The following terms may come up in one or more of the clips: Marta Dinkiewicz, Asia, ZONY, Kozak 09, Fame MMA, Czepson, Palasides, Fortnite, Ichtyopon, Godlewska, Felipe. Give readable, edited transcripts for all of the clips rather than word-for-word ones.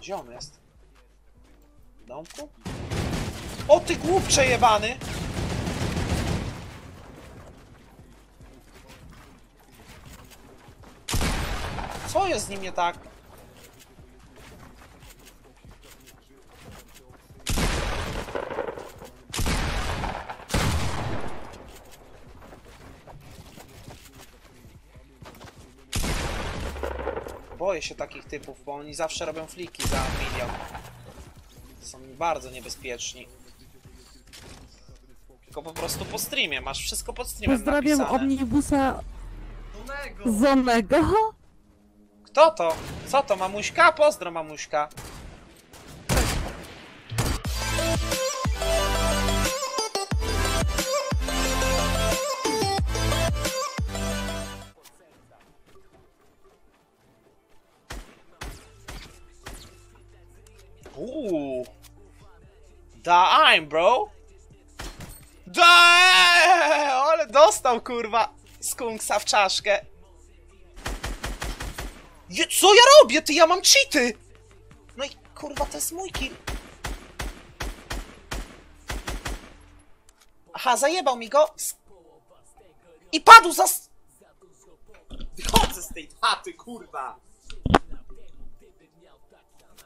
Gdzie on jest? W domku? O ty głupcze przejebany! Co jest z nim nie tak? Boję się takich typów, bo oni zawsze robią fliki za milion. Są bardzo niebezpieczni. Tylko po prostu po streamie, masz wszystko pod streamem napisane. Pozdrawiam omnibusa ZONY'ego. Kto to? Co to? Mamuśka? Pozdro mamuśka. Daim, bro! Daim! Ale dostał, kurwa, skunksa w czaszkę. Co ja robię? Ty, ja mam cheaty! No i kurwa, to jest mój kill. Aha, zajebał mi go. I padł za... Wychodzę z tej chaty, kurwa!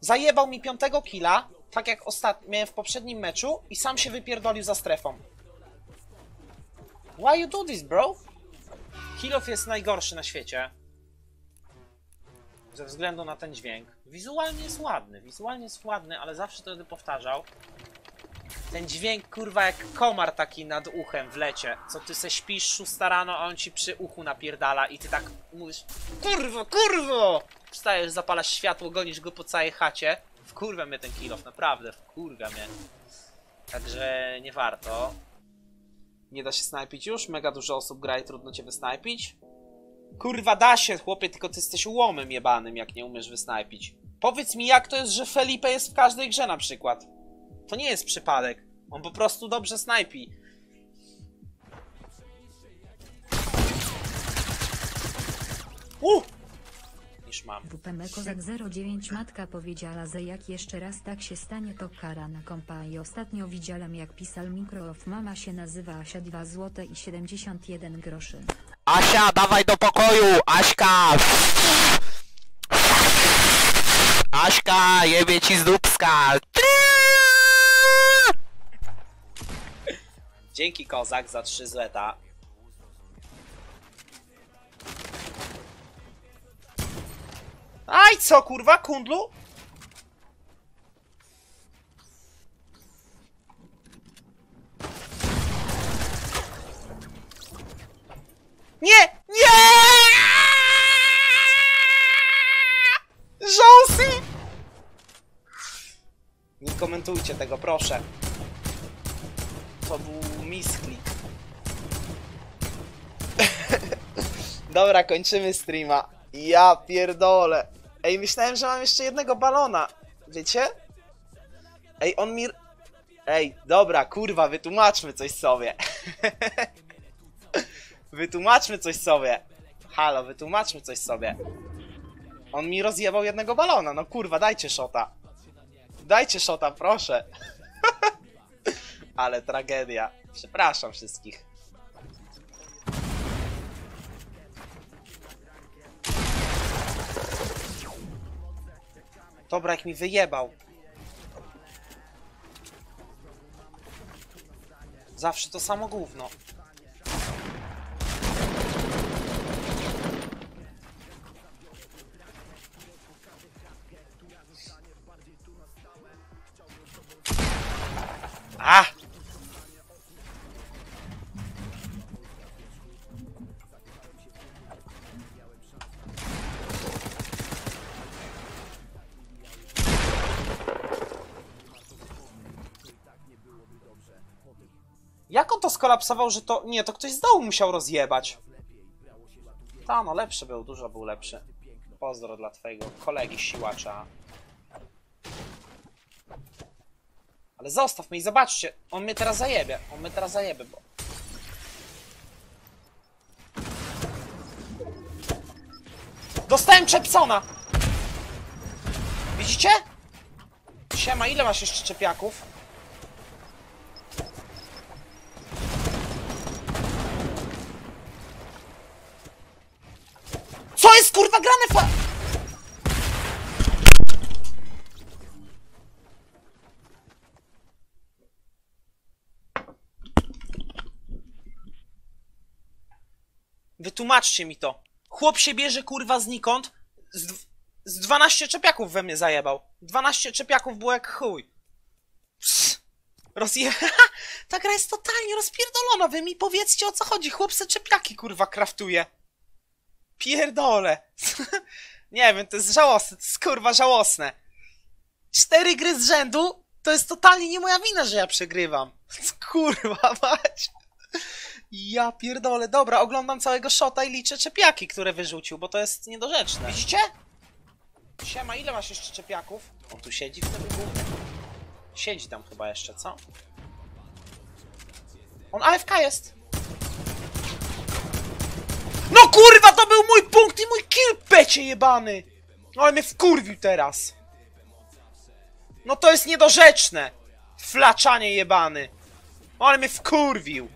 Zajebał mi 5. killa. Tak jak miałem w poprzednim meczu i sam się wypierdolił za strefą. Why you do this, bro? Kill-off jest najgorszy na świecie. Ze względu na ten dźwięk. Wizualnie jest ładny, ale zawsze to będę powtarzał. Ten dźwięk, kurwa, jak komar taki nad uchem w lecie. Co ty se śpisz 6 rano, a on ci przy uchu napierdala i ty tak mówisz: kurwo, kurwo! Wstajesz, zapalasz światło, gonisz go po całej chacie. Wkurwia mnie ten kill-off, naprawdę, wkurwia mnie. Także nie warto. Nie da się snajpić już? Mega dużo osób gra i trudno cię wysnajpić? Kurwa da się, chłopie, tylko ty jesteś łomem jebanym, jak nie umiesz wysnajpić. Powiedz mi, jak to jest, że Felipe jest w każdej grze na przykład. To nie jest przypadek, on po prostu dobrze snajpi. Niż mam. WPM Kozak 09 matka powiedziała, że jak jeszcze raz tak się stanie, to kara na kompa. I ostatnio widziałam, jak pisał mikroof. Mama się nazywa Asia, 2 zł i 71 groszy. Asia, dawaj do pokoju! Aśka! Aśka, jebie ci z dupska! Dzięki Kozak za 3 złota. Aj, co kurwa, kundlu? Nie! Nie! Josie! Nie komentujcie tego, proszę. To był misklik. Dobra, kończymy streama. Ja pierdolę. Ej, myślałem, że mam jeszcze jednego balona, wiecie? Ej, on mi... Ej, dobra, kurwa, wytłumaczmy coś sobie. Wytłumaczmy coś sobie. Halo, wytłumaczmy coś sobie. On mi rozjebał jednego balona, no kurwa, dajcie szota. Dajcie szota, proszę. Ale tragedia. Przepraszam wszystkich. Dobra, jak mi wyjebał. Zawsze to samo gówno. A! Jak on to skolapsował, że to... Nie, to ktoś z dołu musiał rozjebać. Ta, no lepszy był, dużo był lepszy. Pozdro dla twojego kolegi siłacza. Ale zostaw mnie i zobaczcie, on mnie teraz zajebie, bo... Dostałem Czepsona! Widzicie? Siema, ile masz jeszcze czepiaków? Co jest kurwa grane fa... Wytłumaczcie mi to. Chłop się bierze kurwa znikąd, z 12 czepiaków we mnie zajebał. 12 czepiaków było jak chuj. Psst. Ta gra jest totalnie rozpierdolona, wy mi powiedzcie o co chodzi. Chłop se czepiaki kurwa kraftuje. Pierdolę. Nie wiem, to jest żałosne, to jest kurwa żałosne. 4 gry z rzędu, to jest totalnie nie moja wina, że ja przegrywam. Kurwa mać. Ja pierdolę, dobra, oglądam całego shota i liczę czepiaki, które wyrzucił, bo to jest niedorzeczne. Widzicie? Siema, ile masz jeszcze czepiaków? On tu siedzi w tym górze. Siedzi tam chyba jeszcze, co? On AFK jest! No kurwa, to był mój punkt i mój kill, pecie jebany! Ale mnie wkurwił teraz! No to jest niedorzeczne! Flaczanie jebany! Ale mnie wkurwił!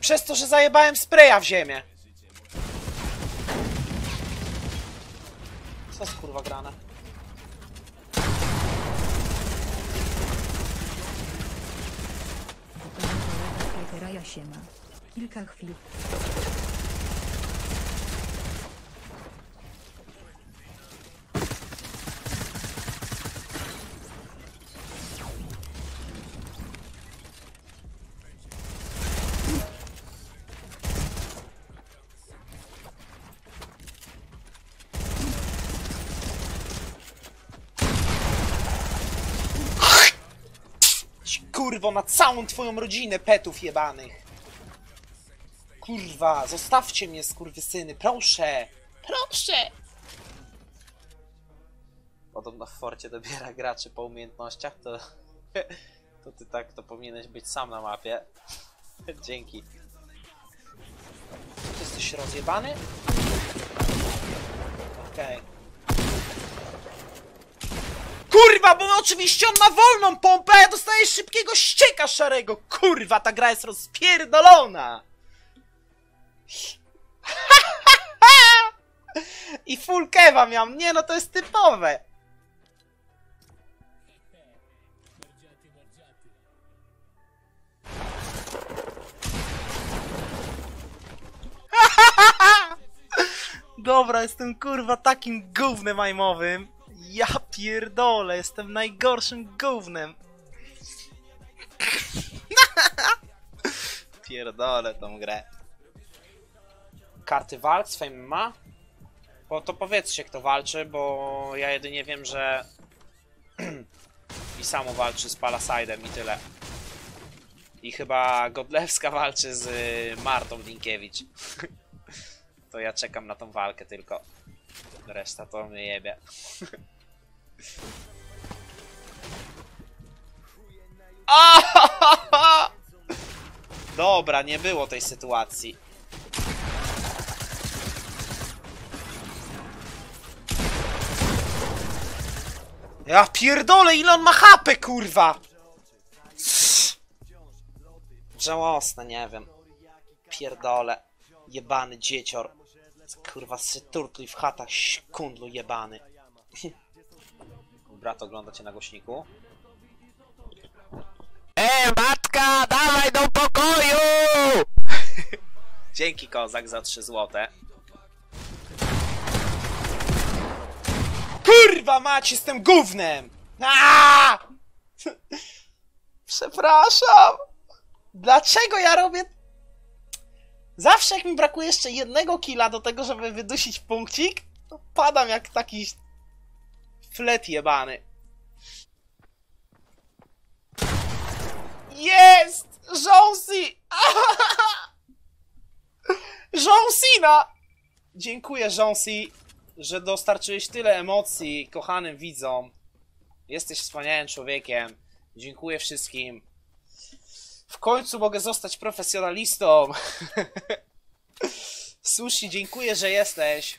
Przez to, że zajebałem spraya w ziemię. Co jest kurwa grane? Kilka chwil. Kurwo, na całą twoją rodzinę petów jebanych. Kurwa, zostawcie mnie, skurwysyny, proszę! Proszę! Podobno w Forcie dobiera graczy po umiejętnościach, to ty tak, to powinieneś być sam na mapie. Dzięki. Ty jesteś rozjebany? Okej. Okay. Kurwa, bo oczywiście on ma wolną pompę, a ja dostaję szybkiego ścieka szarego. Kurwa, ta gra jest rozpierdolona. I full kewa miałem. Nie no, to jest typowe. Dobra, jestem kurwa takim gównem aimowym. Ja pierdolę, jestem najgorszym gównem. Pierdolę tą grę. Karty walk z Fame MMA? Bo to powiedzcie kto walczy, bo ja jedynie wiem, że... I samo walczy z Palasidem i tyle. I chyba Godlewska walczy z Martą Dinkiewicz. To ja czekam na tą walkę tylko. Reszta to mnie jebie. Dobra, nie było tej sytuacji. Ja pierdolę, ile on ma chapę, kurwa! Żałosne, nie wiem. Pierdolę. Jebany dziecior. Kurwa, syturtluj w chatach, kundlu jebany. Brat ogląda cię na głośniku. Matka, dawaj do pokoju! Dzięki, Kozak, za 3 złote. Kurwa mać, jestem gównem! Aaaa! Przepraszam! Dlaczego ja robię... Zawsze jak mi brakuje jeszcze jednego killa do tego, żeby wydusić punkcik, to padam jak taki... flet jebany. Jest! Jonesy! Jonesina! Dziękuję, Jonesy, że dostarczyłeś tyle emocji kochanym widzom. Jesteś wspaniałym człowiekiem. Dziękuję wszystkim. W końcu mogę zostać profesjonalistą. Sushi, dziękuję, że jesteś.